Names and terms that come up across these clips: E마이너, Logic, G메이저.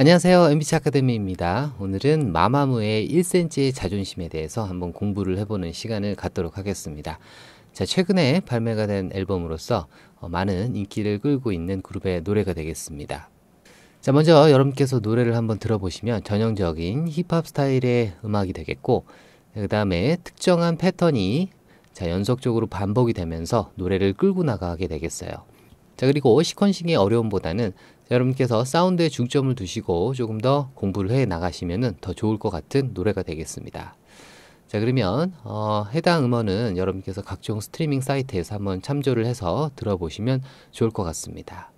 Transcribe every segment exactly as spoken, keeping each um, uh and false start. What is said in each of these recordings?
안녕하세요, 엠비씨 아카데미입니다. 오늘은 마마무의 일 센티미터의 자존심에 대해서 한번 공부를 해보는 시간을 갖도록 하겠습니다. 자, 최근에 발매가 된 앨범으로서 많은 인기를 끌고 있는 그룹의 노래가 되겠습니다. 자, 먼저 여러분께서 노래를 한번 들어보시면 전형적인 힙합 스타일의 음악이 되겠고, 그 다음에 특정한 패턴이 자, 연속적으로 반복이 되면서 노래를 끌고 나가게 되겠어요. 자, 그리고 시퀀싱의 어려움보다는 자, 여러분께서 사운드에 중점을 두시고 조금 더 공부를 해 나가시면 더 좋을 것 같은 노래가 되겠습니다. 자, 그러면 어, 해당 음원은 여러분께서 각종 스트리밍 사이트에서 한번 참조를 해서 들어보시면 좋을 것 같습니다.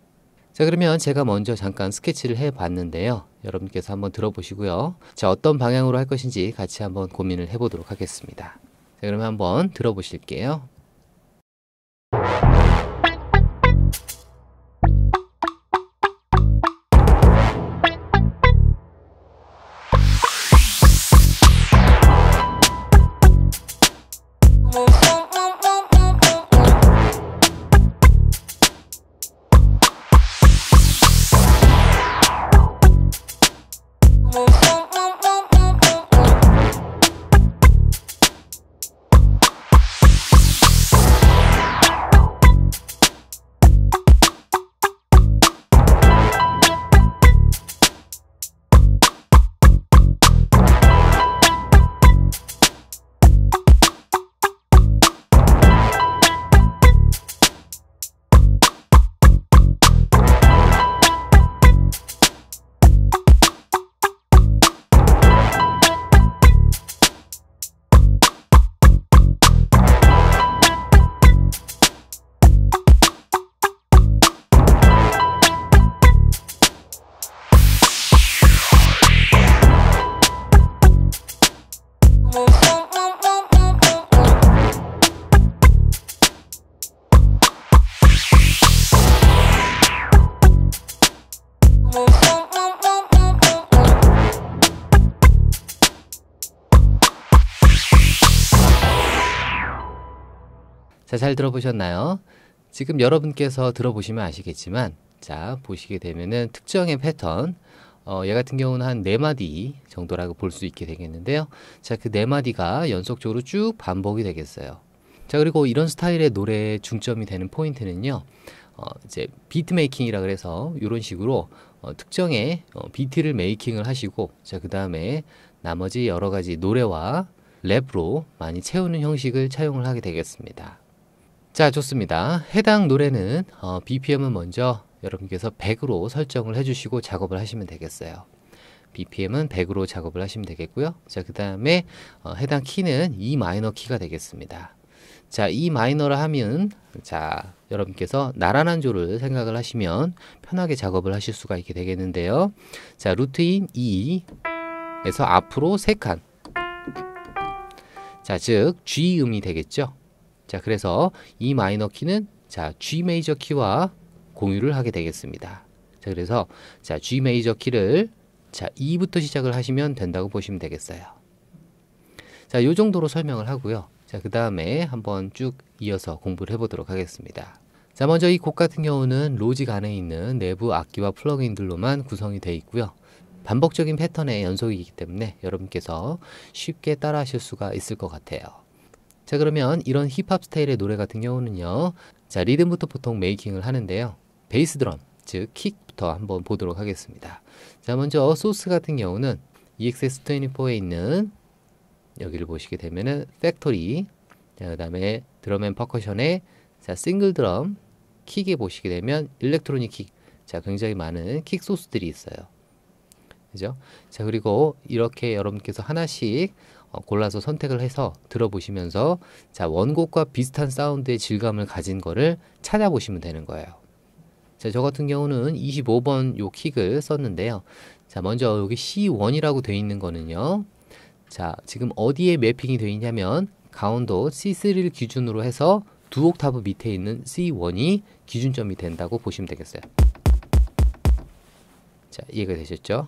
자, 그러면 제가 먼저 잠깐 스케치를 해 봤는데요, 여러분께서 한번 들어보시고요. 자, 어떤 방향으로 할 것인지 같이 한번 고민을 해 보도록 하겠습니다. 자, 그러면 한번 들어보실게요. 자, 잘 들어보셨나요? 지금 여러분께서 들어보시면 아시겠지만, 자, 보시게 되면은 특정의 패턴, 어, 얘 같은 경우는 한 네 마디 정도라고 볼 수 있게 되겠는데요. 자, 그 네 마디가 연속적으로 쭉 반복이 되겠어요. 자, 그리고 이런 스타일의 노래에 중점이 되는 포인트는요, 어, 이제 비트 메이킹이라 그래서 이런 식으로 어, 특정의 어, 비트를 메이킹을 하시고, 자, 그 다음에 나머지 여러 가지 노래와 랩으로 많이 채우는 형식을 차용을 하게 되겠습니다. 자, 좋습니다. 해당 노래는 어, 비피엠은 먼저 여러분께서 백으로 설정을 해주시고 작업을 하시면 되겠어요. 비피엠은 백으로 작업을 하시면 되겠고요. 자, 그 다음에 어, 해당 키는 E마이너 키가 되겠습니다. 자, E마이너를 하면 자, 여러분께서 나란한 조를 생각을 하시면 편하게 작업을 하실 수가 있게 되겠는데요. 자, 루트인 E에서 앞으로 세 칸, 자, 즉 G음이 되겠죠. 자, 그래서 E 마이너 키는 자, G 메이저 키와 공유를 하게 되겠습니다. 자, 그래서 자, G 메이저 키를 자, E부터 시작을 하시면 된다고 보시면 되겠어요. 자, 요 정도로 설명을 하고요. 자, 그 다음에 한번 쭉 이어서 공부를 해보도록 하겠습니다. 자, 먼저 이 곡 같은 경우는 로직 안에 있는 내부 악기와 플러그인들로만 구성이 되어 있고요. 반복적인 패턴의 연속이기 때문에 여러분께서 쉽게 따라 하실 수가 있을 것 같아요. 자, 그러면 이런 힙합 스타일의 노래 같은 경우는요, 자, 리듬부터 보통 메이킹을 하는데요, 베이스 드럼, 즉 킥부터 한번 보도록 하겠습니다. 자, 먼저 소스 같은 경우는 이엑스에스 이십사에 있는 여기를 보시게 되면은 팩토리, 그 다음에 드럼 앤 퍼커션에 자, 싱글 드럼, 킥에 보시게 되면 일렉트로닉 킥, 자, 굉장히 많은 킥 소스들이 있어요. 그죠? 자, 그리고 이렇게 여러분께서 하나씩 어, 골라서 선택을 해서 들어보시면서 자, 원곡과 비슷한 사운드의 질감을 가진 거를 찾아보시면 되는 거예요. 자, 저 같은 경우는 이십오 번 요 킥을 썼는데요. 자, 먼저 여기 씨 원이라고 되어 있는 거는요, 자, 지금 어디에 매핑이 되어 있냐면 강원도 씨 쓰리를 기준으로 해서 두 옥타브 밑에 있는 씨 원이 기준점이 된다고 보시면 되겠어요. 자, 이해가 되셨죠?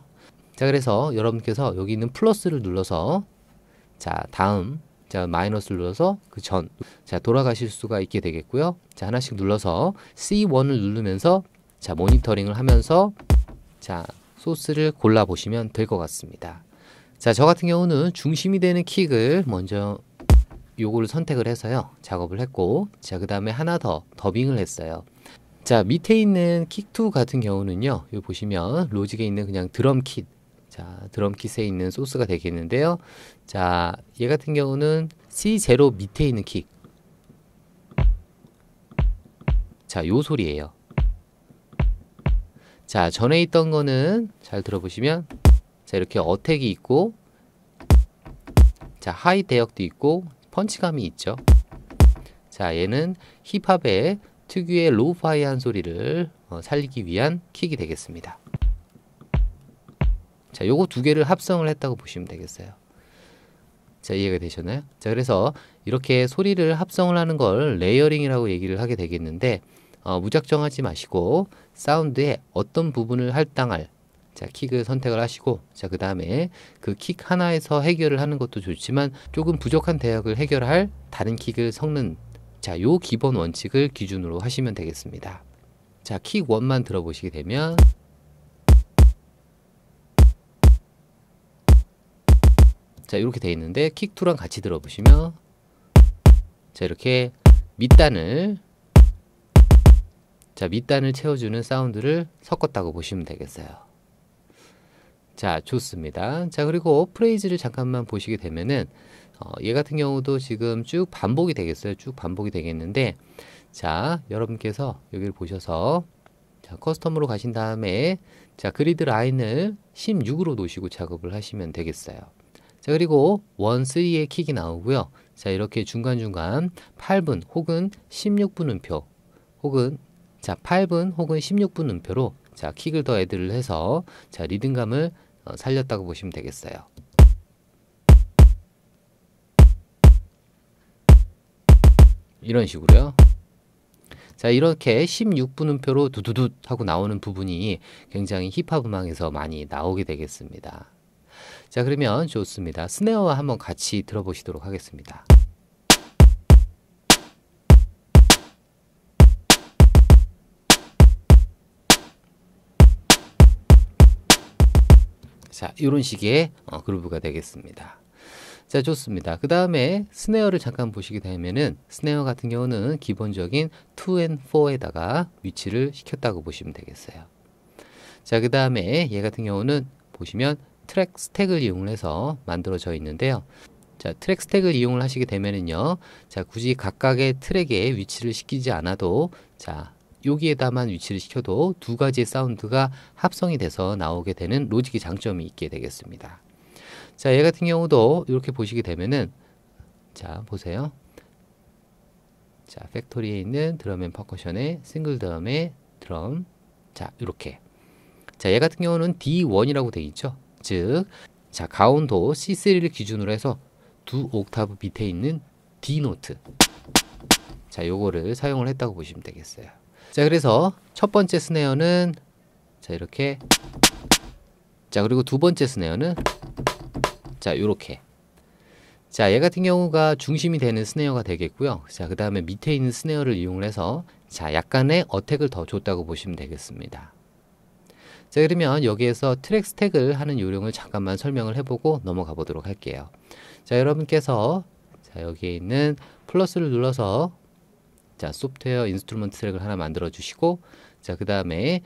자, 그래서 여러분께서 여기 있는 플러스를 눌러서 자, 다음, 자, 마이너스를 눌러서 그 전, 자, 돌아가실 수가 있게 되겠고요. 자, 하나씩 눌러서 씨 원을 누르면서 자, 모니터링을 하면서 자, 소스를 골라보시면 될 것 같습니다. 자, 저 같은 경우는 중심이 되는 킥을 먼저 요거를 선택을 해서요 작업을 했고, 자 그 다음에 하나 더 더빙을 했어요. 자, 밑에 있는 킥이 같은 경우는요, 여기 보시면 로직에 있는 그냥 드럼킷, 자 드럼킷에 있는 소스가 되겠는데요, 자 얘 같은 경우는 씨 제로 밑에 있는 킥, 자 요 소리예요. 자, 전에 있던 거는 잘 들어보시면 자 이렇게 어택이 있고, 자 하이 대역도 있고 펀치감이 있죠. 자, 얘는 힙합의 특유의 로우파이한 소리를 어, 살리기 위한 킥이 되겠습니다. 자, 요거 두 개를 합성을 했다고 보시면 되겠어요. 자, 이해가 되셨나요? 자, 그래서 이렇게 소리를 합성을 하는 걸 레이어링이라고 얘기를 하게 되겠는데, 어, 무작정 하지 마시고 사운드에 어떤 부분을 할당할 자 킥을 선택을 하시고, 자 그 다음에 그 킥 하나에서 해결을 하는 것도 좋지만 조금 부족한 대역을 해결할 다른 킥을 섞는, 자 요 기본 원칙을 기준으로 하시면 되겠습니다. 자, 킥 일만 들어보시게 되면 자 이렇게 돼 있는데, 킥 이랑 같이 들어보시면 자 이렇게 밑단을 자 밑단을 채워주는 사운드를 섞었다고 보시면 되겠어요. 자, 좋습니다. 자, 그리고 프레이즈를 잠깐만 보시게 되면은 어, 얘 같은 경우도 지금 쭉 반복이 되겠어요. 쭉 반복이 되겠는데, 자 여러분께서 여기를 보셔서 자 커스텀으로 가신 다음에 자 그리드 라인을 십육으로 놓으시고 작업을 하시면 되겠어요. 자, 그리고 일 삼의 킥이 나오고요. 자 이렇게 중간중간 팔 분 혹은 십육 분 음표 혹은 자 팔 분 혹은 십육 분 음표로 자 킥을 더 애드를 해서 자 리듬감을 어, 살렸다고 보시면 되겠어요. 이런 식으로요. 자 이렇게 십육 분 음표로 두두둑 하고 나오는 부분이 굉장히 힙합 음악에서 많이 나오게 되겠습니다. 자, 그러면 좋습니다. 스네어와 한번 같이 들어보시도록 하겠습니다. 자, 이런 식의 어, 그루브가 되겠습니다. 자, 좋습니다. 그 다음에 스네어를 잠깐 보시게 되면은 스네어 같은 경우는 기본적인 이 앤 사에다가 위치를 시켰다고 보시면 되겠어요. 자, 그 다음에 얘 같은 경우는 보시면 트랙 스택을 이용해서 만들어져 있는데요. 자, 트랙 스택을 이용을 하시게 되면은요, 자 굳이 각각의 트랙에 위치를 시키지 않아도 자 여기에다만 위치를 시켜도 두 가지의 사운드가 합성이 돼서 나오게 되는 로직의 장점이 있게 되겠습니다. 자, 얘 같은 경우도 이렇게 보시게 되면은 자 보세요. 자 팩토리에 있는 드럼 앤 퍼커션의 싱글 드럼의 드럼, 자 이렇게, 자 얘 같은 경우는 디 원이라고 되어 있죠. 즉, 자 가온도 씨 쓰리를 기준으로 해서 두 옥타브 밑에 있는 D 노트, 자 요거를 사용을 했다고 보시면 되겠어요. 자, 그래서 첫 번째 스네어는 자 이렇게, 자 그리고 두 번째 스네어는 자 요렇게, 자 얘 같은 경우가 중심이 되는 스네어가 되겠고요. 자 그 다음에 밑에 있는 스네어를 이용해서 자 약간의 어택을 더 줬다고 보시면 되겠습니다. 자, 그러면 여기에서 트랙 스택을 하는 요령을 잠깐만 설명을 해보고 넘어가 보도록 할게요. 자, 여러분께서 자 여기에 있는 플러스를 눌러서 자 소프트웨어 인스트루먼트 트랙을 하나 만들어 주시고, 자 그 다음에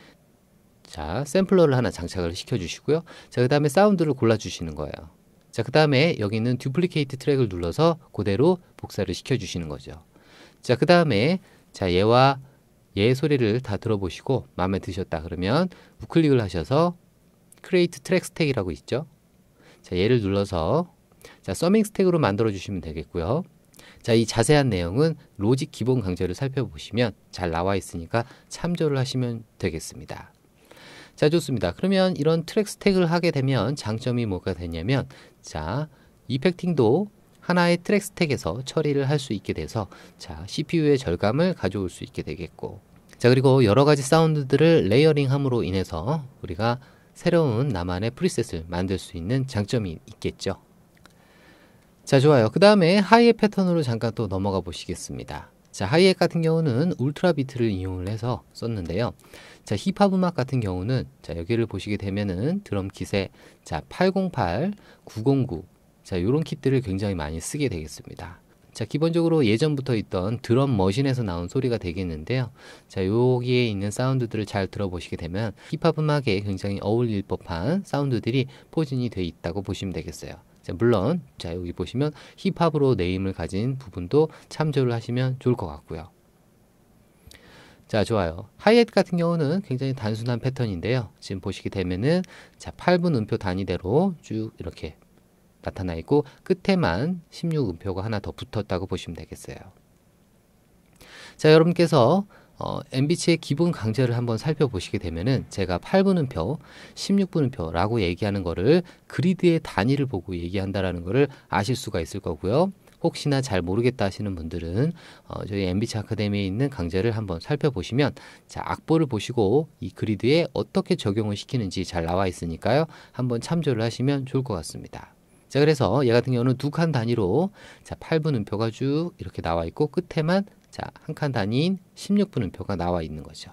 자 샘플러를 하나 장착을 시켜 주시고요. 자 그 다음에 사운드를 골라 주시는 거예요. 자 그 다음에 여기 있는 듀플리케이트 트랙을 눌러서 그대로 복사를 시켜 주시는 거죠. 자 그 다음에 자 얘와 얘의 소리를 다 들어보시고 마음에 드셨다 그러면 우클릭을 하셔서 크리에이트 트랙 스택이라고 있죠. 자 얘를 눌러서 자 서밍 스택으로 만들어 주시면 되겠고요. 자, 이 자세한 내용은 로직 기본 강좌를 살펴보시면 잘 나와 있으니까 참조를 하시면 되겠습니다. 자, 좋습니다. 그러면 이런 트랙 스택을 하게 되면 장점이 뭐가 되냐면, 자, 이펙팅도 하나의 트랙 스택에서 처리를 할 수 있게 돼서 자, 씨피유의 절감을 가져올 수 있게 되겠고, 자, 그리고 여러 가지 사운드들을 레이어링함으로 인해서 우리가 새로운 나만의 프리셋을 만들 수 있는 장점이 있겠죠. 자, 좋아요. 그 다음에 하이의 패턴으로 잠깐 또 넘어가 보시겠습니다. 자, 하이햇 같은 경우는 울트라 비트를 이용을 해서 썼는데요. 자, 힙합 음악 같은 경우는 자, 여기를 보시게 되면은 드럼 킷에 자, 팔공팔, 구공구 자, 요런 킷들을 굉장히 많이 쓰게 되겠습니다. 자, 기본적으로 예전부터 있던 드럼 머신에서 나온 소리가 되겠는데요. 자, 여기에 있는 사운드들을 잘 들어보시게 되면 힙합 음악에 굉장히 어울릴 법한 사운드들이 포진이 돼 있다고 보시면 되겠어요. 자, 물론 자, 여기 보시면 힙합으로 네임을 가진 부분도 참조를 하시면 좋을 것 같고요. 자, 좋아요. 하이햇 같은 경우는 굉장히 단순한 패턴인데요. 지금 보시게 되면은 자, 팔 분 음표 단위대로 쭉 이렇게 나타나 있고 끝에만 십육 음표가 하나 더 붙었다고 보시면 되겠어요. 자, 여러분께서 어, 엠비치의 기본 강좌를 한번 살펴보시게 되면은 제가 팔 분 음표, 십육 분 음표라고 얘기하는 거를 그리드의 단위를 보고 얘기한다라는 거를 아실 수가 있을 거고요. 혹시나 잘 모르겠다 하시는 분들은 어, 저희 엠비치 아카데미에 있는 강좌를 한번 살펴보시면 자, 악보를 보시고 이 그리드에 어떻게 적용을 시키는지 잘 나와 있으니까요. 한번 참조를 하시면 좋을 것 같습니다. 자, 그래서 얘 같은 경우는 두 칸 단위로 자, 팔 분 음표가 쭉 이렇게 나와 있고 끝에만 자, 한 칸 단위인 십육 분 음표가 나와 있는 거죠.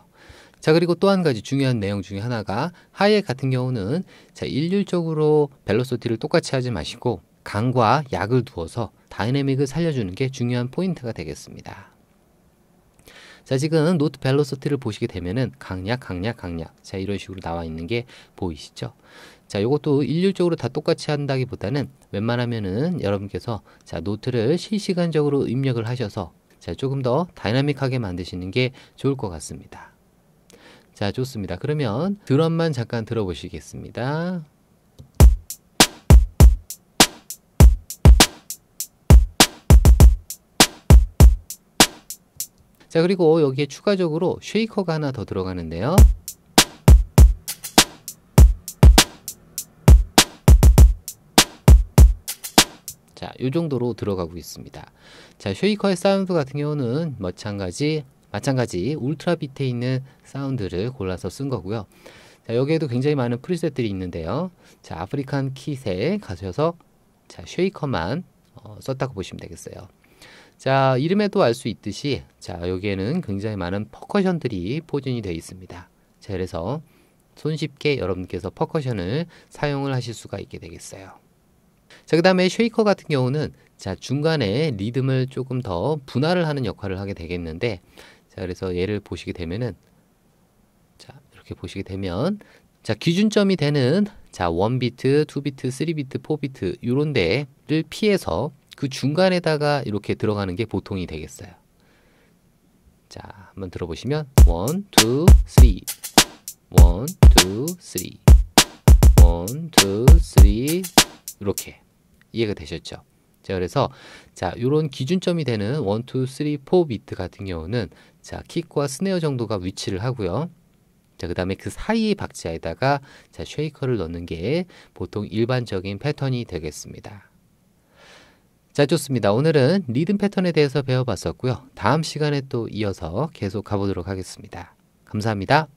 자, 그리고 또 한 가지 중요한 내용 중에 하나가 하이햇 같은 경우는 자, 일률적으로 벨로시티를 똑같이 하지 마시고 강과 약을 두어서 다이내믹을 살려주는 게 중요한 포인트가 되겠습니다. 자, 지금 노트 벨로시티를 보시게 되면은 강약, 강약, 강약 자, 이런 식으로 나와 있는 게 보이시죠? 자, 요것도 일률적으로 다 똑같이 한다기보다는 웬만하면은 여러분께서 자, 노트를 실시간적으로 입력을 하셔서 자, 조금 더 다이나믹하게 만드시는 게 좋을 것 같습니다. 자, 좋습니다. 그러면 드럼만 잠깐 들어보시겠습니다. 자, 그리고 여기에 추가적으로 쉐이커가 하나 더 들어가는데요. 자, 이 정도로 들어가고 있습니다. 자, 쉐이커의 사운드 같은 경우는 마찬가지, 마찬가지 울트라 비트에 있는 사운드를 골라서 쓴 거고요. 자, 여기에도 굉장히 많은 프리셋들이 있는데요. 자, 아프리칸 킷에 가셔서 자, 쉐이커만 어, 썼다고 보시면 되겠어요. 자, 이름에도 알 수 있듯이 자, 여기에는 굉장히 많은 퍼커션들이 포진이 되어 있습니다. 자, 그래서 손쉽게 여러분께서 퍼커션을 사용을 하실 수가 있게 되겠어요. 자, 그 다음에 쉐이커 같은 경우는 자, 중간에 리듬을 조금 더 분할을 하는 역할을 하게 되겠는데 자, 그래서 얘를 보시게 되면은 자, 이렇게 보시게 되면 자, 기준점이 되는 자, 일 비트, 이 비트, 삼 비트, 사 비트 요런 데를 피해서 그 중간에다가 이렇게 들어가는 게 보통이 되겠어요. 자, 한번 들어보시면 일, 이, 삼, 일, 이, 삼, 일, 이, 삼 이렇게 이해가 되셨죠? 자, 그래서 자, 요런 기준점이 되는 일, 이, 삼, 사 비트 같은 경우는 자, 킥과 스네어 정도가 위치를 하고요. 자, 그 다음에 그 사이의 박자에다가 자, 쉐이커를 넣는 게 보통 일반적인 패턴이 되겠습니다. 자, 좋습니다. 오늘은 리듬 패턴에 대해서 배워봤었고요. 다음 시간에 또 이어서 계속 가보도록 하겠습니다. 감사합니다.